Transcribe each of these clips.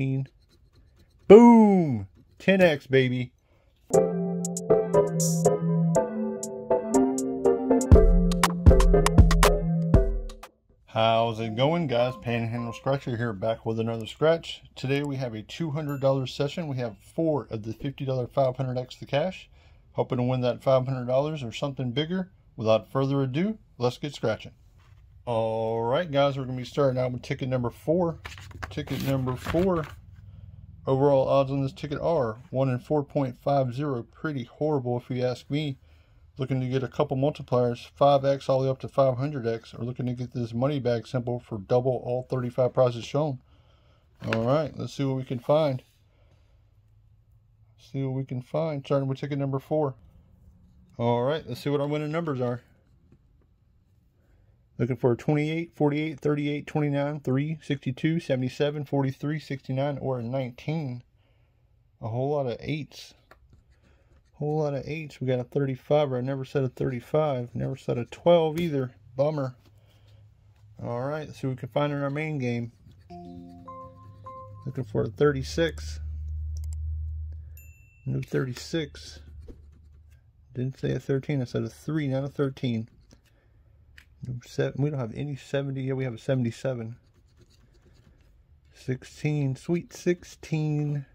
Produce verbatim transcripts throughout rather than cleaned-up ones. fifteen. Boom! ten X, baby. How's it going, guys? Panhandle Scratcher here, back with another scratch. Today we have a two hundred dollar session. We have four of the fifty dollar five hundred X the cash. Hoping to win that five hundred dollars or something bigger. Without further ado, let's get scratching. All right, guys, we're going to be starting out with ticket number four. Ticket number four. Overall odds on this ticket are one in four point five zero. Pretty horrible if you ask me. Looking to get a couple multipliers, five X all the way up to five hundred X, or looking to get this money bag symbol for double all thirty-five prizes shown. All right, let's see what we can find. See what we can find, starting with ticket number four. All right, let's see what our winning numbers are. Looking for twenty-eight, forty-eight, thirty-eight, twenty-nine, three, sixty-two, seventy-seven, forty-three, sixty-nine, or a nineteen. A whole lot of eights. Whole lot of eights. We got a thirty-five, or I never said a thirty-five. Never said a twelve either. Bummer. All right, let's see what we can find in our main game. Looking for a thirty-six. No thirty-six. Didn't say a thirteen. I said a three, not a thirteen. No seven. We don't have any seventy. Yeah, we have a seventy-seven. sixteen. Sweet sixteen.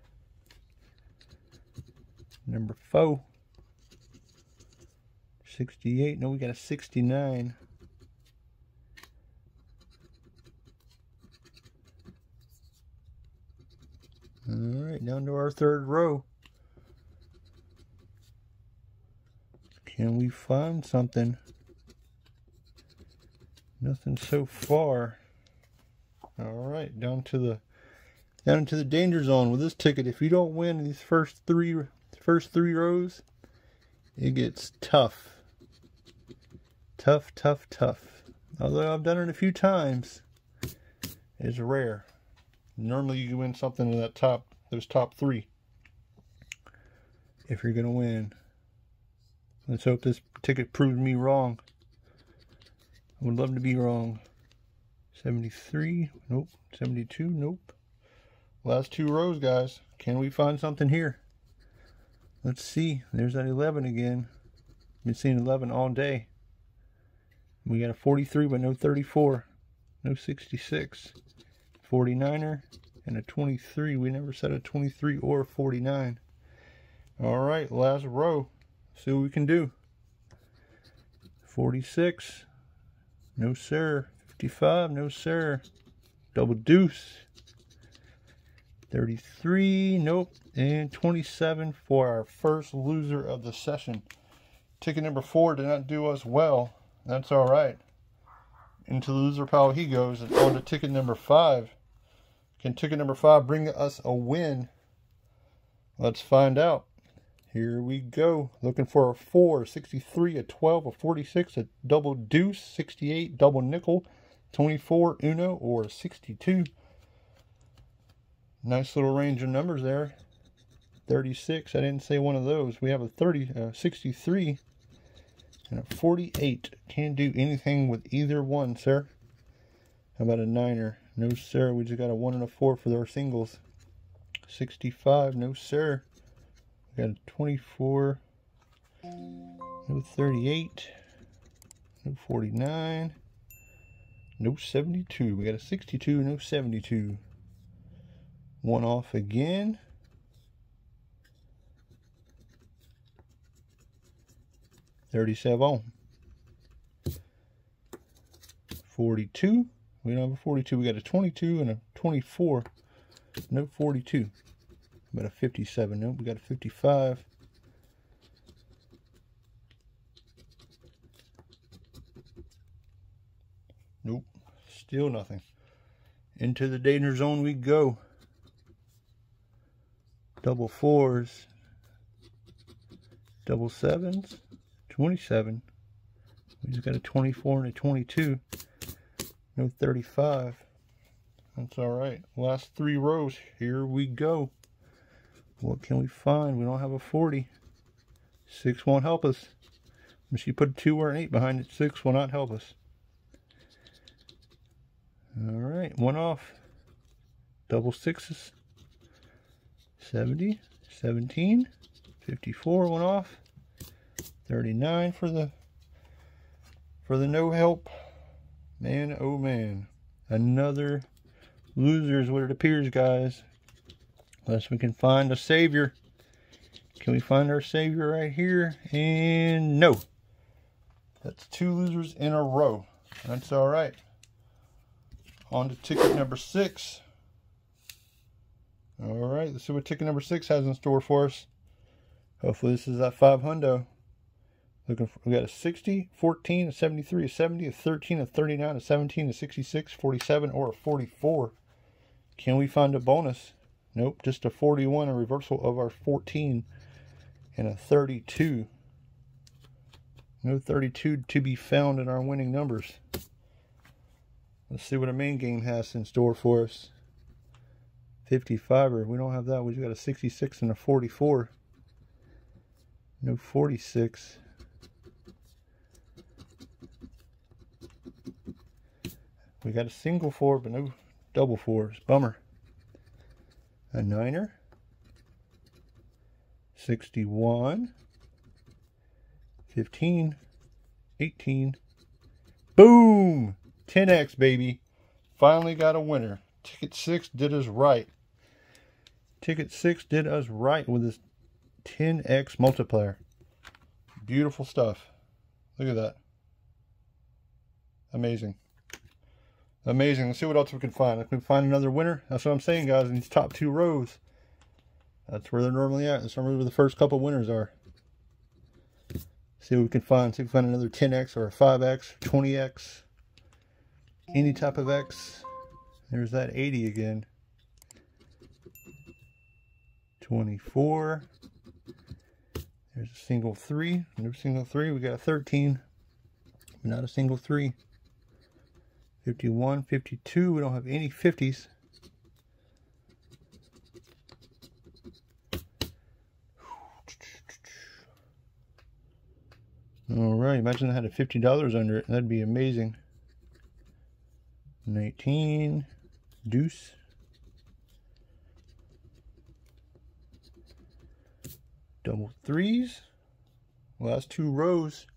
Number four. sixty-eight. No, we got a sixty-nine. Alright, down to our third row. Can we find something? Nothing so far. Alright, down to the down into the danger zone with this ticket. If you don't win these first three first three rows, it gets tough. Tough, tough, tough. Although I've done it a few times, it's rare. Normally you win something in that top, those top three, if you're gonna win. Let's hope this ticket proves me wrong. I would love to be wrong. seventy-three, nope. seventy-two, nope. Last two rows, guys. Can we find something here? Let's see. There's that eleven again. Been seeing eleven all day. We got a forty-three, but no thirty-four. No sixty-six. forty-niner and a twenty-three. We never said a twenty-three or a forty-nine. All right, last row. See what we can do. forty-six. No, sir. fifty-five. No, sir. Double deuce. thirty-three, nope, and twenty-seven for our first loser of the session. Ticket number four did not do us well. That's all right. Into the loser pile he goes. It's on to ticket number five. Can ticket number five bring us a win? Let's find out. Here we go. Looking for a four, a sixty-three, a twelve, a forty-six, a double deuce, sixty-eight, double nickel, twenty-four, uno, or a sixty-two. Nice little range of numbers there. thirty-six, I didn't say one of those. We have a thirty, uh, sixty-three and a forty-eight. Can't do anything with either one, sir. How about a niner? No, sir. We just got a one and a four for our singles. sixty-five, no, sir. We got a twenty-four, no thirty-eight, no forty-nine, no seventy-two. We got a sixty-two, no seventy-two. One off again. thirty-seven. forty-two. We don't have a forty-two. We got a twenty-two and a twenty-four. No forty-two. But a fifty-seven. Nope. We got a fifty-five. Nope. Still nothing. Into the danger zone we go. Double fours, double sevens, twenty-seven. We just got a twenty-four and a twenty-two. No thirty-five. That's all right. Last three rows. Here we go. What can we find? We don't have a forty. Six won't help us. Unless you put a two or an eight behind it, six will not help us. All right. One off. Double sixes. seventy, seventeen, fifty-four went off, thirty-nine for the for the no help. Man, oh man, another loser is what it appears, guys. Unless we can find a savior. Can we find our savior right here? And no. That's two losers in a row. That's all right. On to ticket number six. All right, let's see what ticket number six has in store for us. Hopefully this is that five hundo. Looking for, we got a sixty, fourteen, a seventy-three, a seventy, a thirteen, a thirty-nine, a seventeen, a sixty-six, forty-seven, or a forty-four. Can we find a bonus? Nope, just a forty-one, a reversal of our fourteen, and a thirty-two. No thirty-two to be found in our winning numbers. Let's see what a main game has in store for us. fifty-five-er, we don't have that. We just got a sixty-six and a forty-four. No forty-six. We got a single four, but no double fours. Bummer. A niner. sixty-one. fifteen. eighteen. Boom! ten X, baby. Finally got a winner. Ticket six did us right. Ticket six did us right with this ten X multiplier. Beautiful stuff. Look at that. Amazing. Amazing. Let's see what else we can find. If we can find another winner, that's what I'm saying, guys. In these top two rows, that's where they're normally at. That's normally where the first couple winners are. See what we can find. See if we can find another ten X or a five X, twenty X, any type of X. There's that eighty again. twenty-four. There's a single three. No single three. We got a thirteen. Not a single three. fifty-one, fifty-two, we don't have any fifties. All right, imagine I had a fifty dollars under it. That'd be amazing. nineteen, deuce. Double threes. Last two rows.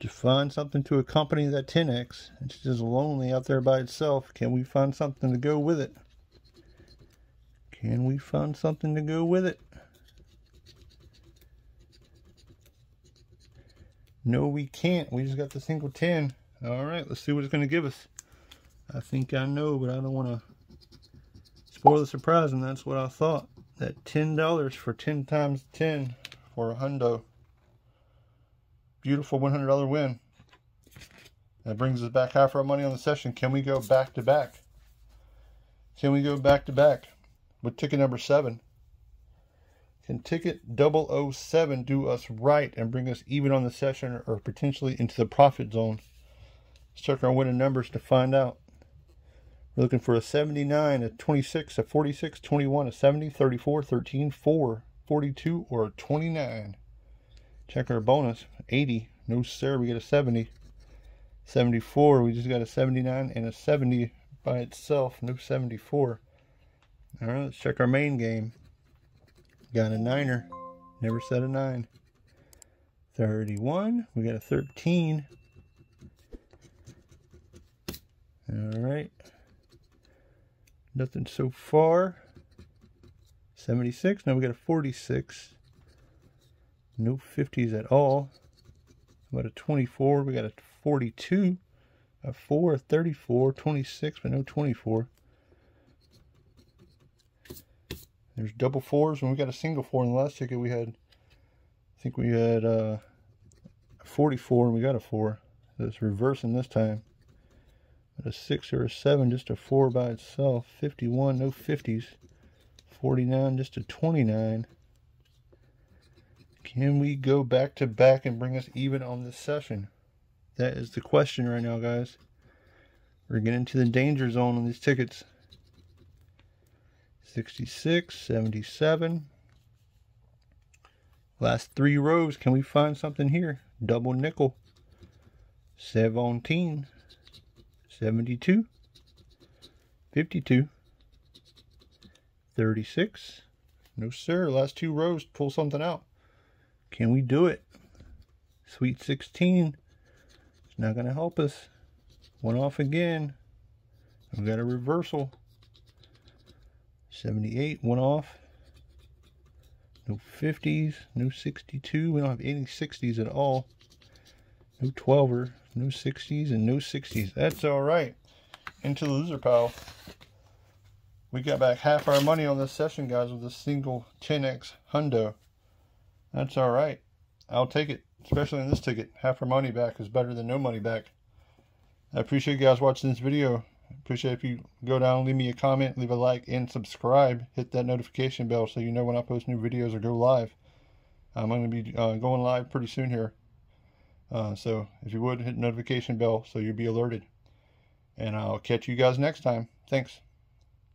To find something to accompany that ten X. It's just lonely out there by itself. Can we find something to go with it? Can we find something to go with it? No, we can't. We just got the single ten. All right, let's see what it's going to give us. I think I know, but I don't want to spoil the surprise, and that's what I thought. That ten dollars for ten times ten for a hundo. Beautiful one hundred dollar win. That brings us back half our money on the session. Can we go back to back? Can we go back to back with ticket number seven? Can ticket double oh seven do us right and bring us even on the session or potentially into the profit zone? Let's check our winning numbers to find out. We're looking for a seventy-nine, a twenty-six, a forty-six, twenty-one, a seventy, thirty-four, thirteen, four, forty-two, or a twenty-nine. Check our bonus. eighty. No sir, we get a seventy. seventy-four. We just got a seventy-nine and a seventy by itself. No seventy-four. Alright, let's check our main game. Got a niner. Never said a nine. thirty-one. We got a thirteen. Alright. Nothing so far. seventy-six. Now we got a forty-six. No fifties at all. About a twenty-four. We got a forty-two, a four, a thirty-four, twenty-six, but no twenty-four. There's double fours, and we got a single four in the last ticket. We had, I think we had uh, forty-four, and we got a four. So it's reversing this time. But a six or a seven, just a four by itself. fifty-one, no fifties. forty-nine, just a twenty-nine. Can we go back to back and bring us even on this session? That is the question right now, guys. We're getting to the danger zone on these tickets. sixty-six, seventy-seven. Last three rows, can we find something here? Double nickel. seventeen, seventy-two, fifty-two, thirty-six, No sir, last two rows, pull something out. Can we do it? Sweet sixteen. It's not gonna help us. One off again. I've got a reversal. seventy-eight, one off. No fifties, no sixty-two. We don't have any sixties at all. No twelver, no sixties, and no sixties. That's all right. Into the loser pile. We got back half our money on this session, guys, with a single ten X hundo. That's all right. I'll take it, especially in this ticket. Half our money back is better than no money back. I appreciate you guys watching this video. I appreciate if you go down, leave me a comment, leave a like, and subscribe. Hit that notification bell so you know when I post new videos or go live. I'm going to be uh, going live pretty soon here. Uh, so if you would, hit the notification bell so you'll be alerted. And I'll catch you guys next time. Thanks.